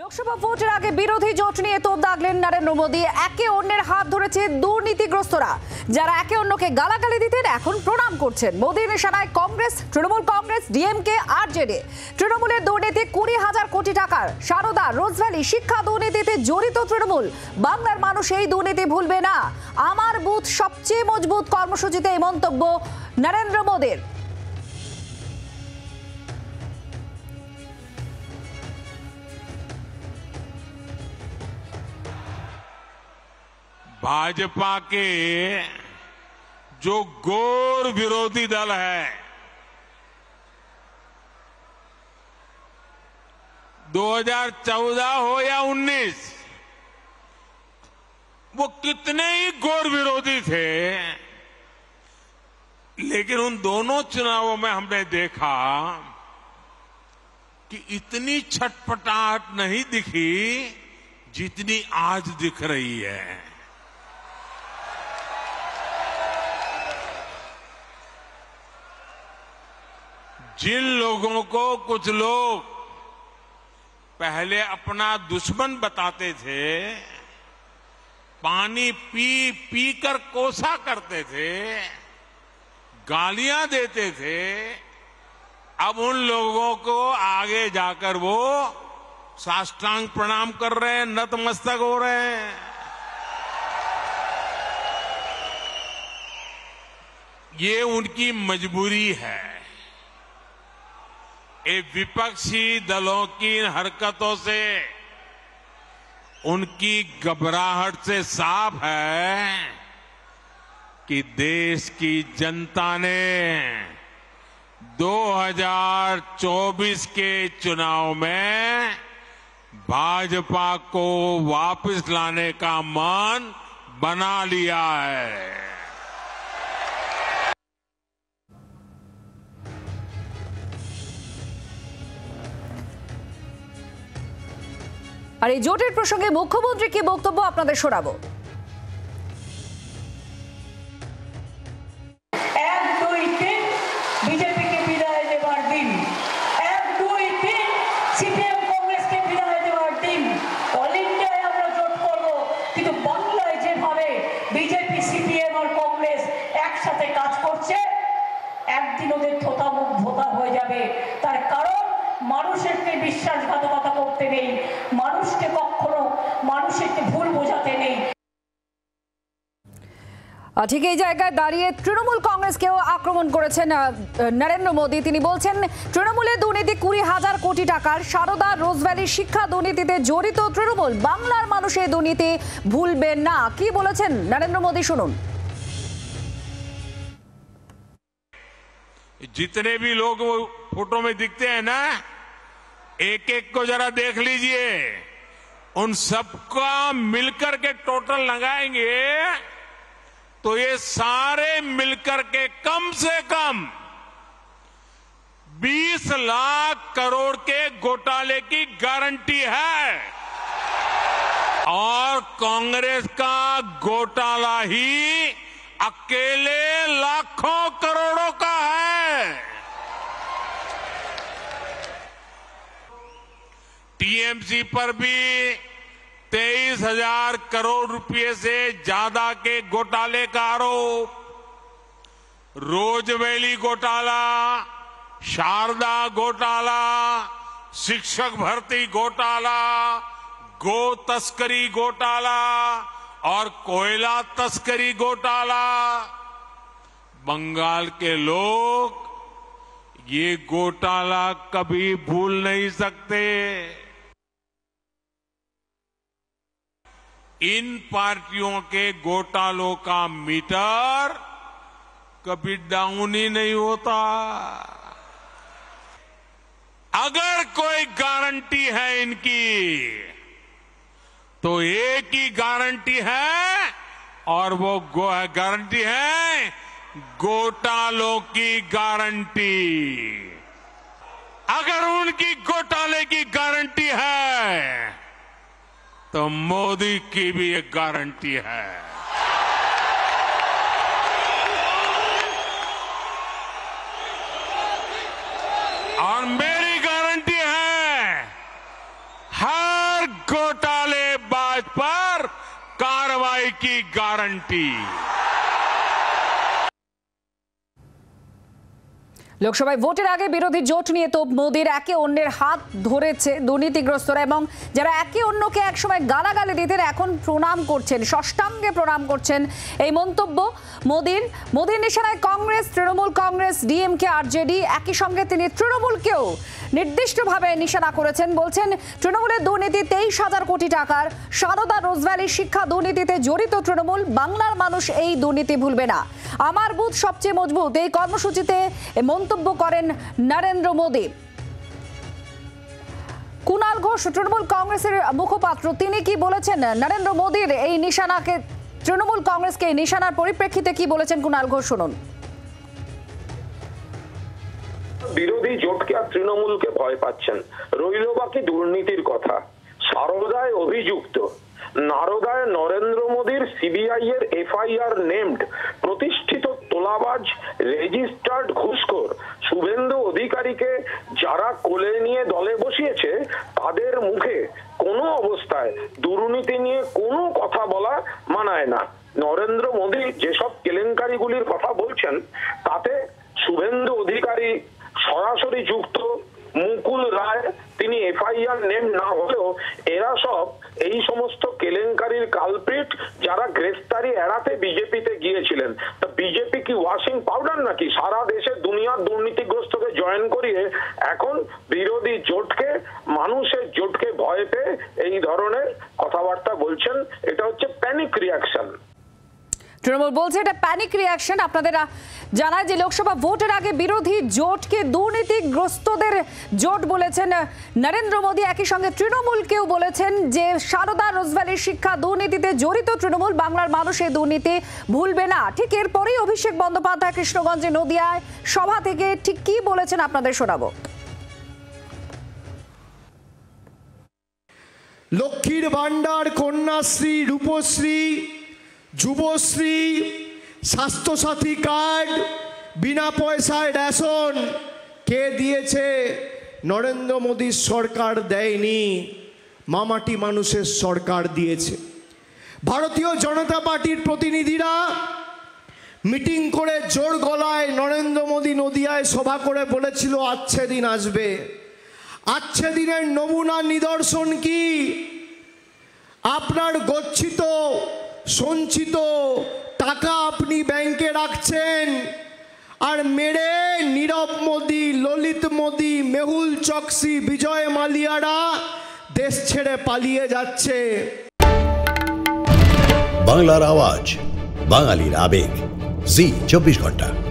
लोकसभा ভোটের আগে বিরোধী জোট নিয়ে তোপ দাগলেন নরেন্দ্র মোদি। একে অন্যের হাত ধরেছে দুর্নীতিগ্রস্তরা, যারা একে অন্যকে গালাগালি দিতেন এখন প্রণাম করছেন। মোদির নিশানায় কংগ্রেস, তৃণমূল কংগ্রেস, DMK, RJD। তৃণমূলের দুর্নীতি 20,000 কোটি টাকার, শারদা, রোজভ্যালি শিক্ষা দুর্নীতিতে জড়িত তৃণমূল। বাংলার মানুষ এই দুর্নীতি ভুলবে না। আমার বুথ সবচেয়ে মজবুত কর্মসূচিতে এই মন্তব্য নরেন্দ্র মোদির। भाजपा के जो घोर विरोधी दल है 2014 हो या 19, वो कितने ही घोर विरोधी थे, लेकिन उन दोनों चुनावों में हमने देखा कि इतनी छटपटाहट नहीं दिखी जितनी आज दिख रही है। जिन लोगों को कुछ लोग पहले अपना दुश्मन बताते थे, पानी पी पी कर कोसा करते थे, गालियां देते थे, अब उन लोगों को आगे जाकर वो साष्टांग प्रणाम कर रहे हैं, नतमस्तक हो रहे हैं। ये उनकी मजबूरी है। विपक्षी दलों की हरकतों से, उनकी घबराहट से साफ है कि देश की जनता ने 2024 के चुनाव में भाजपा को वापस लाने का मन बना लिया है। আর এই জোটের প্রসঙ্গে মুখ্যমন্ত্রী কি বক্তব্য আপনাদের শোনাবো। ठीक এই জায়গায় দাঁড়িয়ে তৃণমূল কংগ্রেসকেও আক্রমণ করেছেন নরেন্দ্র মোদি। তিনি বলছেন তৃণমূলের দুর্নীতি 20,000 কোটি টাকার, শারদা, রোজভ্যালি শিক্ষা দুর্নীতিতে জড়িত তৃণমূল। বাংলার মানুষ এই দুর্নীতি ভুলবে না। কি বলেছেন নরেंद्र मोदी सुनून। जितने भी लोग वो फोटो में दिखते हैं ना, एक एक को जरा देख लीजिए। उन सबका मिलकर के टोटल लगाएंगे तो ये सारे मिलकर के कम से कम 20 लाख करोड़ के घोटाले की गारंटी है। और कांग्रेस का घोटाला ही अकेले लाखों करोड़ों का है। TMC पर भी 23,000 करोड़ रुपए से ज्यादा के घोटाले का आरोप, रोजवैली घोटाला, शारदा घोटाला, शिक्षक भर्ती घोटाला, गो तस्करी घोटाला और कोयला तस्करी घोटाला। बंगाल के लोग ये घोटाला कभी भूल नहीं सकते। इन पार्टियों के घोटालों का मीटर कभी डाउन ही नहीं होता। अगर कोई गारंटी है इनकी तो एक ही गारंटी है, और वो गारंटी है घोटालों की गारंटी। अगर उनकी घोटाले की गारंटी है तो मोदी की भी एक गारंटी है। और मेरी गारंटी है हर हर घोटालेबाज पर कार्रवाई की गारंटी। लोकसभाয় ভোটের আগে বিরোধী জোট নিয়ে তো মোদির একে অন্যের হাত ধরেছে দুর্নীতিগ্রস্তরা এবং যারা একে অন্যকে একসময় গালাগালি দিতেন এখন প্রণাম করছেন, ষষ্ঠাঙ্গে প্রণাম করছেন। এই মন্তব্য মোদির নিশানায় কংগ্রেস, তৃণমূল কংগ্রেস, DMK, RJD। একই সঙ্গে তিনি তৃণমূলকেও নির্দিষ্টভাবে নিশানা করেছেন, বলছেন তৃণমূলের দুর্নীতি 23,000 কোটি টাকার শারদা রোজভ্যালি শিক্ষা দুর্নীতিতে জড়িত তৃণমূল, বাংলার মানুষ এই দুর্নীতি ভুলবে না, আমার বুথ সবচেয়ে মজবুত। এই কর্মসূচিতে মন্তব্য করেন নরেন্দ্র মোদি। কুণাল ঘোষ তৃণমূল কংগ্রেসের মুখপাত্র, তিনি কি বলেছেন নরেন্দ্র মোদির এই নিশানাকে, তৃণমূল কংগ্রেসকে নিশানার পরিপ্রেক্ষিতে কি বলেছেন কুণাল ঘোষ শুনুন। বিরোধী জোটকে আর তৃণমূলকে ভয় পাচ্ছেন, রইল বাকি দুর্নীতির কথা। শারদায় অভিযুক্ত, নারদায় নরেন্দ্র মোদীর CBI এর FIR নেমড প্রতিষ্ঠিত তোলাবাজ রেজিস্টার্ড ঘুষখোর শুভেন্দু অধিকারীকে যারা কোলে নিয়ে দলে বসিয়েছে তাদের মুখে কোনো অবস্থায় দুর্নীতি নিয়ে কোনো কথা বলা মানায় না। নরেন্দ্র মোদী যেসব কেলেঙ্কারিগুলির কথা বলছেন তাতে শুভেন্দু অধিকারী সরাসরি যুক্ত, মুকুল রায় তিনি FIR নেম না হলেও এরা সব এই সমস্ত কেলেঙ্কারির কালপ্রিট যারা গ্রেফতারি এড়াতে বিজেপিতে গিয়েছিলেন। তা বিজেপি কি ওয়াশিং পাউডার নাকি? সারা দেশে দুনিয়ার দুর্নীতিগ্রস্তকে জয়েন করিয়ে এখন বিরোধী জোটকে, মানুষের জোটকে ভয় পেয়ে এই ধরনের কথাবার্তা বলছেন। এটা হচ্ছে প্যানিক রিয়াকশন। তৃণমূল বলছে এটা প্যানিক রিয়াকশন। আপনাদের জানায় যে লোকসভা ভোটের আগে বিরোধী জোটকে দুর্নীতিগ্রস্তদের জোট বলেছেন নরেন্দ্র মোদী, একই সঙ্গে তৃণমূলকেও বলেছেন যে শারদা রোজভ্যালির শিক্ষা দুর্নীতিতে জড়িত তৃণমূল, বাংলার মানুষ এই দুর্নীতি ভুলবে না। ঠিক এরপরেই অভিষেক বন্দ্যোপাধ্যায় কৃষ্ণগঞ্জে নদিয়ায় সভা থেকে ঠিক কি বলেছেন আপনাদের শোনাবো। লক্ষ্মীর ভাণ্ডার, কন্যাশ্রী, রূপশ্রী, যুবশ্রী, স্বাস্থ্যসাথী কার্ড, বিনা পয়সায় রেশন কে দিয়েছে? নরেন্দ্র মোদীর সরকার দেয়নি, মামাটি মানুষের সরকার দিয়েছে। ভারতীয় জনতা পার্টির প্রতিনিধিরা মিটিং করে জোর গলায় নরেন্দ্র মোদী নদিয়ায় সভা করে বলেছিল আচ্ছে দিন আসবে। আচ্ছে দিনের নমুনা নিদর্শন কি? আপনার গচ্ছিত সঞ্চিত টাকা আপনি ব্যাংকে রাখছেন আর মেরে নীরব মোদি, ললিত মোদি, মেহুল চোকসি, বিজয় মালিয়ারা দেশ ছেড়ে পালিয়ে যাচ্ছে। বাংলার আওয়াজ, বাঙালির আবেগ, জি 24 ঘন্টা।